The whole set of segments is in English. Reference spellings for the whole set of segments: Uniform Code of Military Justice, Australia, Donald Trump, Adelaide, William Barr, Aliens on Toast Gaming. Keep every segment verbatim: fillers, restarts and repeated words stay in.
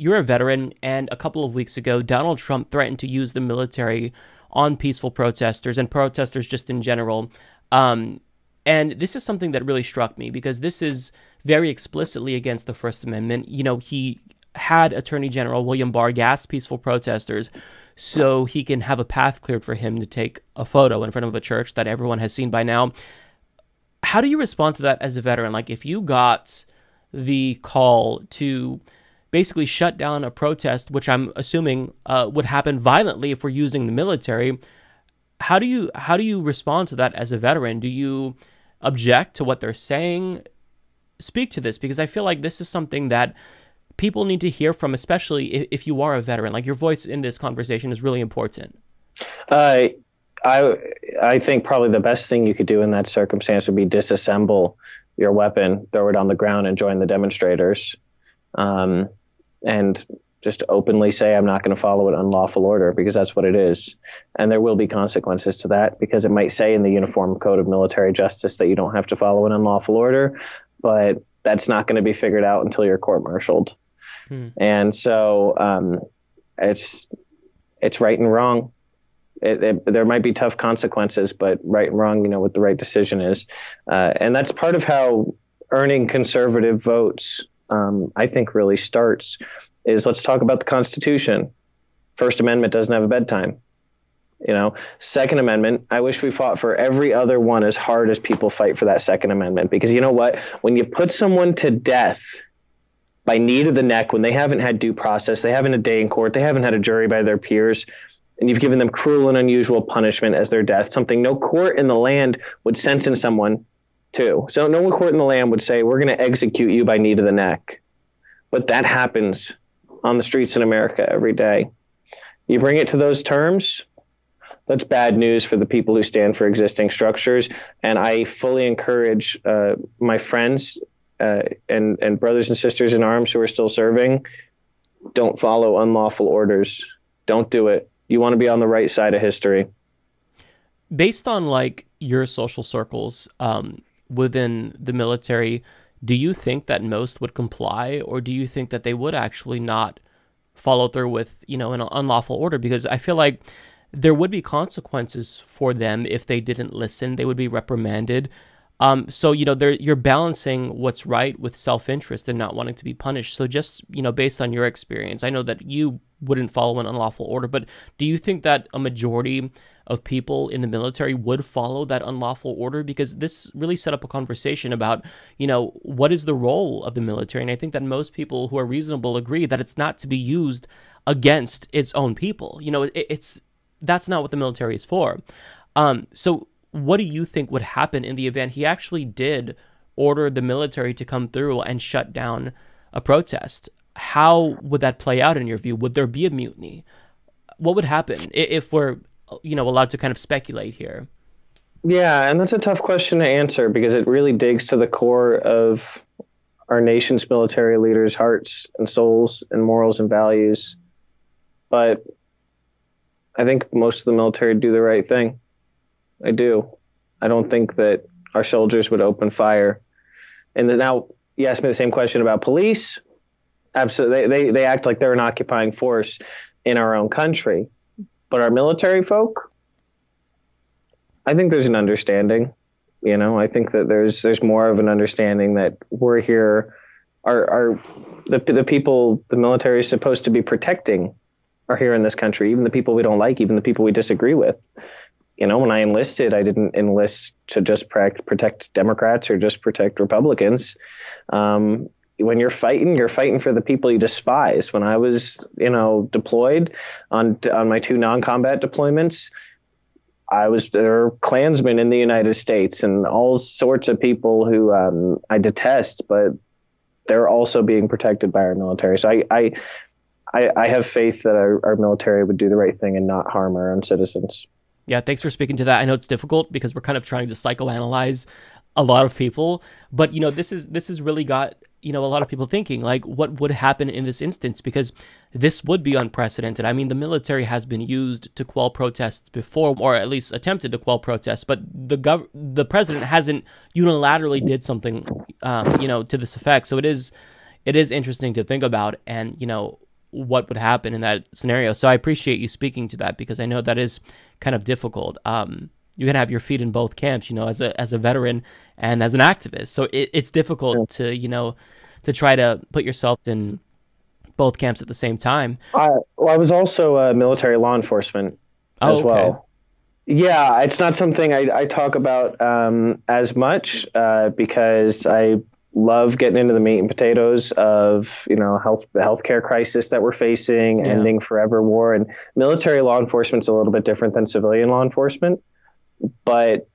you're a veteran, and a couple of weeks ago, Donald Trump threatened to use the military on peaceful protesters and protesters just in general. Um, and this is something that really struck me because this is very explicitly against the First Amendment. You know, he had Attorney General William Barr gas peaceful protesters so he can have a path cleared for him to take a photo in front of a church that everyone has seen by now. How do you respond to that as a veteran? Like, if you got the call to basically shut down a protest, which I'm assuming uh, would happen violently if we're using the military, how do you how do you respond to that as a veteran? Do you object to what they're saying? Speak to this, because I feel like this is something that people need to hear from, especially if, if you are a veteran. Like, your voice in this conversation is really important. Uh, I I think probably the best thing you could do in that circumstance would be disassemble your weapon, throw it on the ground, and join the demonstrators. Um, and just openly say, I'm not going to follow an unlawful order, because that's what it is. And there will be consequences to that, because it might say in the Uniform Code of Military Justice that you don't have to follow an unlawful order, but that's not going to be figured out until you're court-martialed. Hmm. And so um, it's it's right and wrong. It, it, there might be tough consequences, but right and wrong, you know, what the right decision is. Uh, and that's part of how earning conservative votes Um, I think really starts is, let's talk about the Constitution. First Amendment doesn't have a bedtime. You know, Second Amendment, I wish we fought for every other one as hard as people fight for that Second Amendment, because you know what? When you put someone to death by knee to the neck, when they haven't had due process, they haven't a day in court, they haven't had a jury by their peers, and you've given them cruel and unusual punishment as their death, something no court in the land would sentence someone too. So no one court in the land would say, we're going to execute you by knee to the neck. But that happens on the streets in America every day. You bring it to those terms, that's bad news for the people who stand for existing structures. And I fully encourage uh, my friends uh, and, and brothers and sisters in arms who are still serving, don't follow unlawful orders. Don't do it. You want to be on the right side of history. Based on like your social circles, um, within the military, do you think that most would comply, or do you think that they would actually not follow through with, you know, an unlawful order? Because I feel like there would be consequences for them if they didn't listen. They would be reprimanded. Um, so, you know, they're, you're balancing what's right with self-interest and not wanting to be punished. So just, you know, based on your experience, I know that you wouldn't follow an unlawful order, but do you think that a majority of people in the military would follow that unlawful order? Because this really set up a conversation about, you know, what is the role of the military? And I think that most people who are reasonable agree that it's not to be used against its own people. You know, it, it's that's not what the military is for. Um, so what do you think would happen in the event he actually did order the military to come through and shut down a protest? How would that play out in your view? Would there be a mutiny? What would happen if we're, you know, allowed to kind of speculate here? Yeah, and that's a tough question to answer, because it really digs to the core of our nation's military leaders' hearts and souls and morals and values. But I think most of the military do the right thing. I do. I don't think that our soldiers would open fire. And now you asked me the same question about police. Absolutely. They, they, they act like they're an occupying force in our own country. But our military folk, I think there's an understanding. You know, I think that there's there's more of an understanding that we're here, our, our, the, the people the military is supposed to be protecting are here in this country, even the people we don't like, even the people we disagree with. You know, when I enlisted, I didn't enlist to just protect Democrats or just protect Republicans. Um, when you're fighting, you're fighting for the people you despise. When I was, you know, deployed on on my two non-combat deployments, I was there were Klansmen in the United States and all sorts of people who um, I detest, but they're also being protected by our military. So I I, I, I have faith that our, our military would do the right thing and not harm our own citizens. Yeah, thanks for speaking to that. I know it's difficult because we're kind of trying to psychoanalyze a lot of people, but, you know, this is this has really got, you know, a lot of people thinking, like, what would happen in this instance? Because this would be unprecedented. I mean, the military has been used to quell protests before, or at least attempted to quell protests, but the gov the president hasn't unilaterally did something, um, you know, to this effect. So it is, it is interesting to think about. And, you know, what would happen in that scenario. So I appreciate you speaking to that, because I know that is kind of difficult. Um, you can have your feet in both camps, you know, as a, as a veteran and as an activist. So it, it's difficult yeah. to, you know, to try to put yourself in both camps at the same time. I, well, I was also a uh, military law enforcement oh, as okay. well. Yeah, it's not something I, I talk about um, as much uh, because I love getting into the meat and potatoes of, you know, health the healthcare crisis that we're facing, yeah. ending forever war, and military law enforcement's a little bit different than civilian law enforcement. But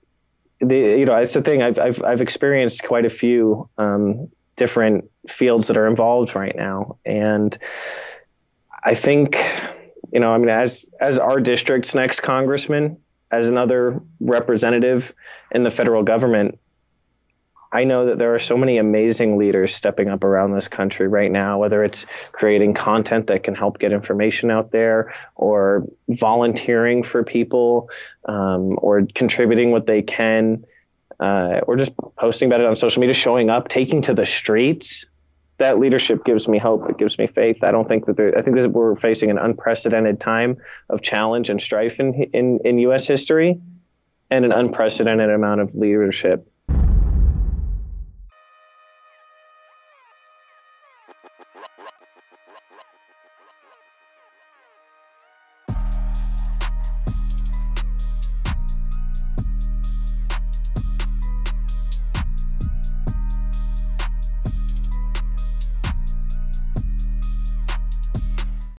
the you know, it's the thing I've I've, I've experienced quite a few um, different fields that are involved right now, and I think you know, I mean, as as our district's next congressman, as another representative in the federal government, I know that there are so many amazing leaders stepping up around this country right now, whether it's creating content that can help get information out there, or volunteering for people, um, or contributing what they can, uh, or just posting about it on social media, showing up, taking to the streets. That leadership gives me hope. It gives me faith. I don't think that there, I think that we're facing an unprecedented time of challenge and strife in, in, in U S history, and an unprecedented amount of leadership